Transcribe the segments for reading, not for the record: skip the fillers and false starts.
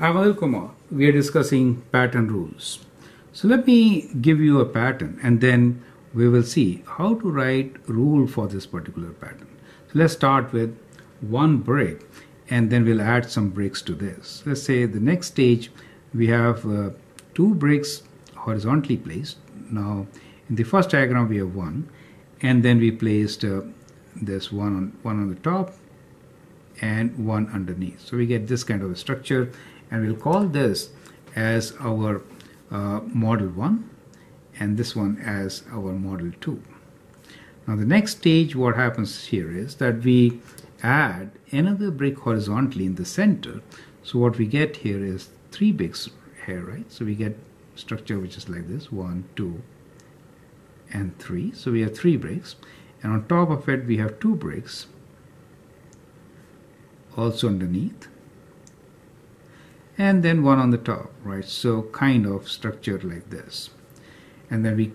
I'm Anil Kumar. We are discussing pattern rules. So let me give you a pattern and then we will see how to write rule for this particular pattern. So let's start with one break and then we'll add some breaks to this. Let's say the next stage we have two breaks horizontally placed. Now in the first diagram we have one and then we placed this one on the top and one underneath. So we get this kind of a structure. And we'll call this as our model 1 and this one as our model 2. Now the next stage, what happens here is that we add another brick horizontally in the center. So what we get here is three bricks here, right? So we get structure which is like this, 1, 2, and 3. So we have three bricks, and on top of it we have two bricks also underneath, and then one on the top, right? So kind of structure like this. And then we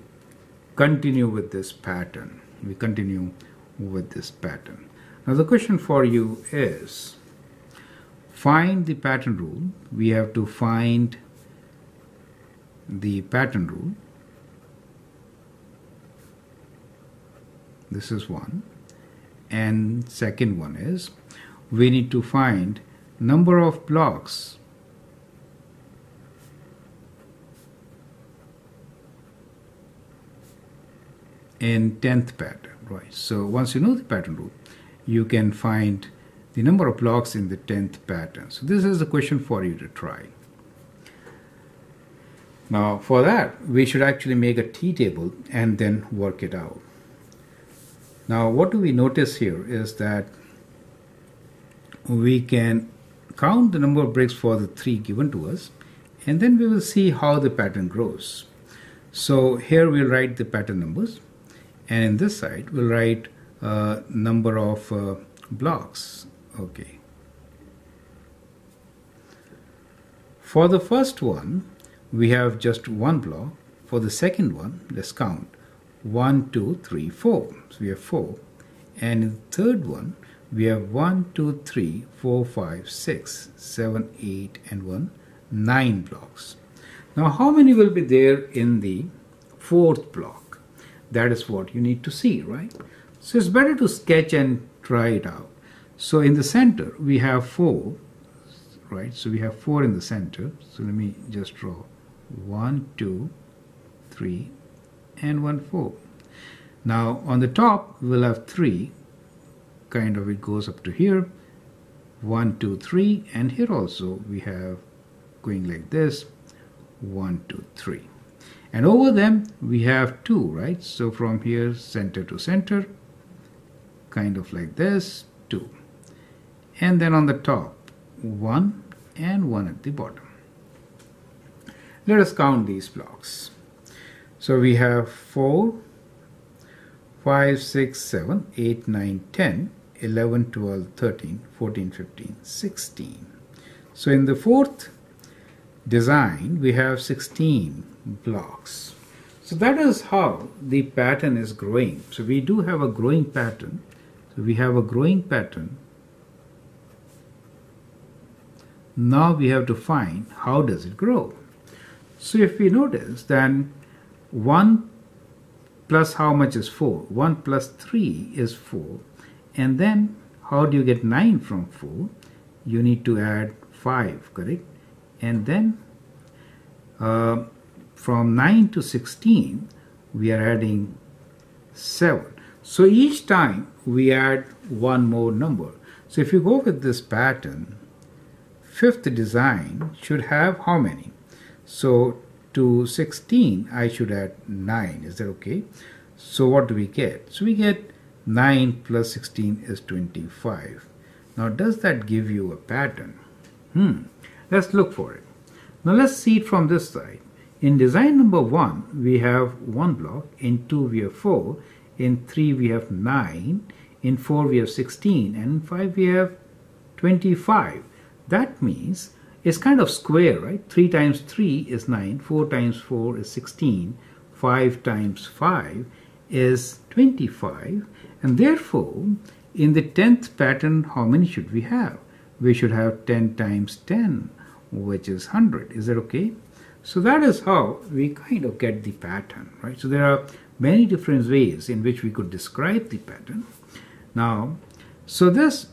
continue with this pattern. Now the question for you is, find the pattern rule. We have to find the pattern rule. This is one. And second one is, we need to find number of blocks in 10th pattern, right? So once you know the pattern rule, you can find the number of blocks in the 10th pattern. So this is a question for you to try. Now for that, we should actually make a T-table and then work it out. Now what do we notice here is that we can count the number of bricks for the three given to us, and then we will see how the pattern grows. So here we'll write the pattern numbers. And in this side, we'll write number of blocks. Okay. For the first one, we have just one block. For the second one, let's count. 1, 2, 3, 4. So we have 4. And in the third one, we have 1, 2, 3, 4, 5, 6, 7, 8, and 9 blocks. Now, how many will be there in the fourth block? That is what you need to see, right? So it's better to sketch and try it out. So in the center, we have 4, right? So we have 4 in the center. So let me just draw 1, 2, 3, and 4. Now on the top, we'll have 3. Kind of it goes up to here. 1, 2, 3. And here also we have going like this. 1, 2, 3. And over them, we have 2, right? So from here, center to center, kind of like this, 2. And then on the top, 1 and 1 at the bottom. Let us count these blocks. So we have 4, 5, 6, 7, 8, 9, 10, 11, 12, 13, 14, 15, 16. So in the fourth design, we have 16 blocks. So that is how the pattern is growing. So we do have a growing pattern. Now we have to find how does it grow. So if we notice, then 1 plus how much is 4? 1 plus 3 is 4. And then how do you get 9 from 4? You need to add 5, correct? And then from 9 to 16, we are adding 7. So each time we add one more number. So if you go with this pattern, fifth design should have how many? So to 16, I should add 9. Is that okay? So what do we get? So we get 9 plus 16 is 25. Now, does that give you a pattern? Let's look for it. Now, let's see it from this side. In design number 1, we have 1 block, in 2 we have 4, in 3 we have 9, in 4 we have 16, and in 5 we have 25. That means it's kind of square, right? 3 times 3 is 9, 4 times 4 is 16, 5 times 5 is 25, and therefore in the 10th pattern, how many should we have? We should have 10 times 10, which is 100. Is that okay? So that is how we kind of get the pattern, right? So there are many different ways in which we could describe the pattern. Now, so this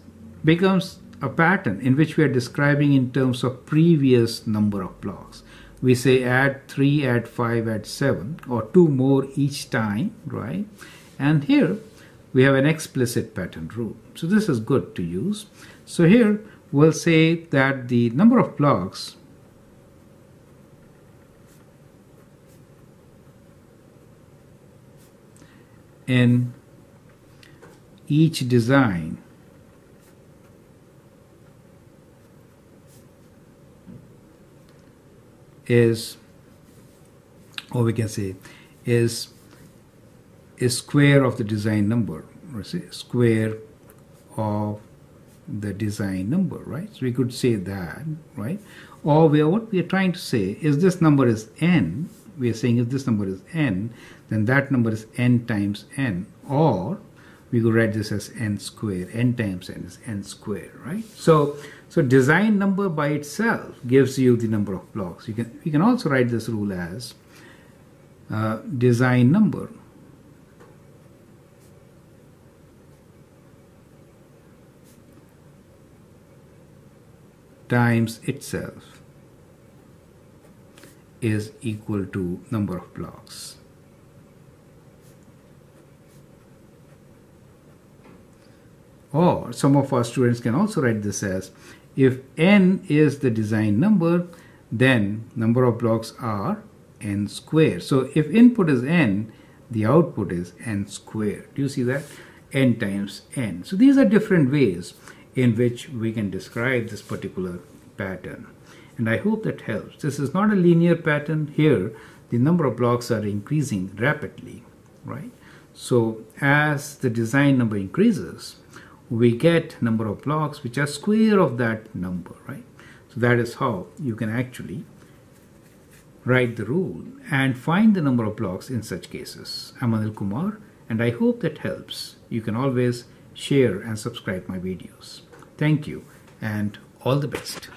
becomes a pattern in which we are describing in terms of previous number of blocks. We say add 3, add 5, add 7, or 2 more each time, right? And here we have an explicit pattern rule. So this is good to use. So here we'll say that the number of blocks in each design is, or we can say is a square of the design number, or say square of the design number, right? So we could say that, right? Or we are, what we are trying to say is this number is n. We are saying if this number is n, then that number is n times n, or we could write this as n square. N times n is n square, right? So design number by itself gives you the number of blocks. We can also write this rule as design number times itself is equal to number of blocks. Or some of our students can also write this as, if n is the design number, then number of blocks are n squared. So if input is n, the output is n squared. Do you see that? N times n. So these are different ways in which we can describe this particular pattern. And I hope that helps. This is not a linear pattern. Here, the number of blocks are increasing rapidly, right? So as the design number increases, we get number of blocks which are square of that number, right? So that is how you can actually write the rule and find the number of blocks in such cases. I'm Anil Kumar, and I hope that helps. You can always share and subscribe my videos. Thank you, and all the best.